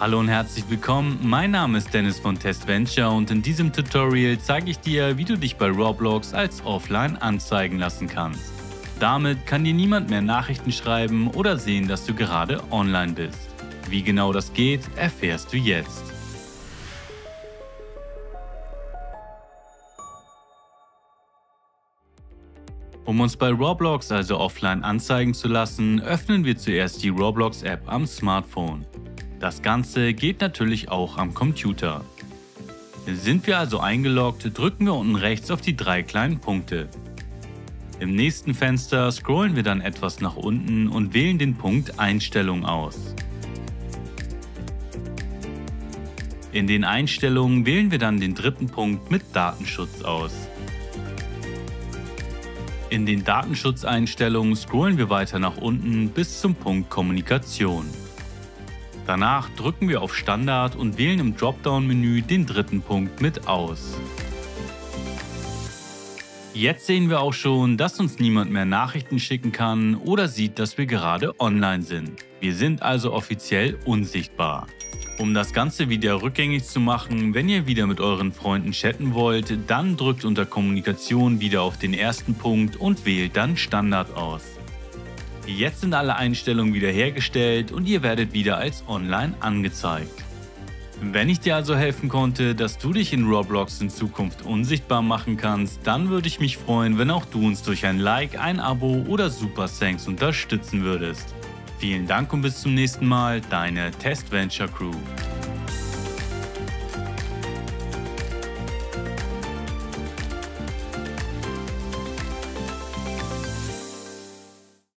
Hallo und herzlich willkommen, mein Name ist Dennis von TestVenture und in diesem Tutorial zeige ich dir, wie du dich bei Roblox als Offline anzeigen lassen kannst. Damit kann dir niemand mehr Nachrichten schreiben oder sehen, dass du gerade online bist. Wie genau das geht, erfährst du jetzt. Um uns bei Roblox also offline anzeigen zu lassen, öffnen wir zuerst die Roblox-App am Smartphone. Das Ganze geht natürlich auch am Computer. Sind wir also eingeloggt, drücken wir unten rechts auf die drei kleinen Punkte. Im nächsten Fenster scrollen wir dann etwas nach unten und wählen den Punkt Einstellungen aus. In den Einstellungen wählen wir dann den dritten Punkt mit Datenschutz aus. In den Datenschutzeinstellungen scrollen wir weiter nach unten bis zum Punkt Kommunikation. Danach drücken wir auf Standard und wählen im Dropdown-Menü den dritten Punkt mit aus. Jetzt sehen wir auch schon, dass uns niemand mehr Nachrichten schicken kann oder sieht, dass wir gerade online sind. Wir sind also offiziell unsichtbar. Um das Ganze wieder rückgängig zu machen, wenn ihr wieder mit euren Freunden chatten wollt, dann drückt unter Kommunikation wieder auf den ersten Punkt und wählt dann Standard aus. Jetzt sind alle Einstellungen wiederhergestellt und ihr werdet wieder als online angezeigt. Wenn ich dir also helfen konnte, dass du dich in Roblox in Zukunft unsichtbar machen kannst, dann würde ich mich freuen, wenn auch du uns durch ein Like, ein Abo oder Super Thanks unterstützen würdest. Vielen Dank und bis zum nächsten Mal, deine TestVenture Crew.